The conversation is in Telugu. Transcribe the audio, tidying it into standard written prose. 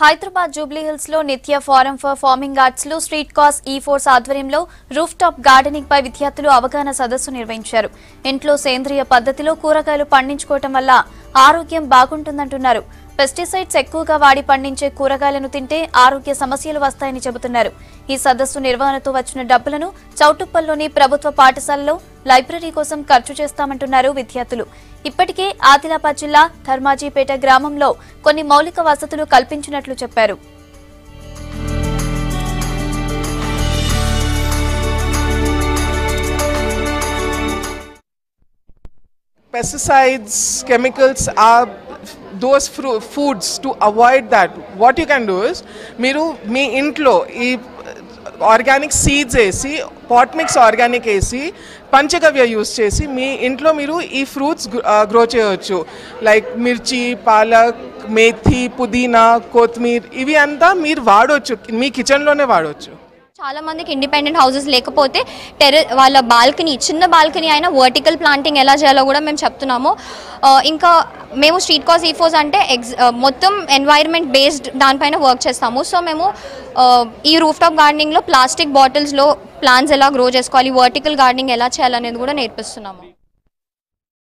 హైదరాబాద్ జూబ్లీ హిల్స్ లో Nitya forum for farming arts లో స్ట్రీట్ కాస్ E4 ఆధ్వర్యంలో రూఫ్ టాప్ గార్డెనింగ్ పై విద్యార్థులు అవగాహన సదస్సు నిర్వహించారు. ఇంట్లో సేంద్రియ పద్ధతిలో కూరగాయలు పండించుకోవడం వల్ల ఆరోగ్యం బాగుంటుందంటున్నారు. పెస్టిసైడ్స్ ఎక్కువగా వాడి పండించే కూరగాయలను తింటే ఆరోగ్య సమస్యలు వస్తాయని చెబుతున్నారు. ఈ సదస్సు నిర్వహణతో వచ్చిన డబ్బులను చౌటుప్పల్లోని ప్రభుత్వ పాఠశాలలో లైబ్రరీ కోసం ఖర్చు చేస్తామంటున్నారు విద్యార్థులు. ఇప్పటికే ఆదిలాబాద్ జిల్లా ధర్మాజీపేట గ్రామంలో కొన్ని మౌలిక వసతులు కల్పించినట్లు చెప్పారు. Pesticides, chemicals are those foods. To avoid that, what you can do is మీరు మీ ఇంట్లో ఈ ఆర్గానిక్ సీడ్స్ వేసి, పాట్ మిక్స్ ఆర్గానిక్ వేసి, పంచగవ్య యూజ్ చేసి మీ ఇంట్లో మీరు ఈ ఫ్రూట్స్ గ్రో చేయవచ్చు. లైక్ మిర్చి, పాలక్, మేథీ, పుదీనా, కొత్తిమీర్ ఇవి అంతా మీరు వాడవచ్చు, మీ కిచెన్లోనే వాడవచ్చు. చాలా మందికి ఇండిపెండెంట్ హౌసెస్ లేకపోతే వాళ్ళ బాల్కనీ, చిన్న బాల్కనీ అయినా వర్టికల్ ప్లాంటింగ్ ఎలా చేయాలో కూడా మేము చెప్తున్నాము. ఇంకా మేము స్ట్రీట్ కాస్ E4 అంటే మొత్తం ఎన్వైర్న్మెంట్ బేస్డ్ దానిపైన వర్క్ చేస్తాము. సో మేము ఈ రూఫ్ టాప్ గార్డెనింగ్లో ప్లాస్టిక్ బాటిల్స్లో ప్లాంట్స్ ఎలా గ్రో చేసుకోవాలి, వర్టికల్ గార్డెనింగ్ ఎలా చేయాలనేది కూడా నేర్పిస్తున్నాము.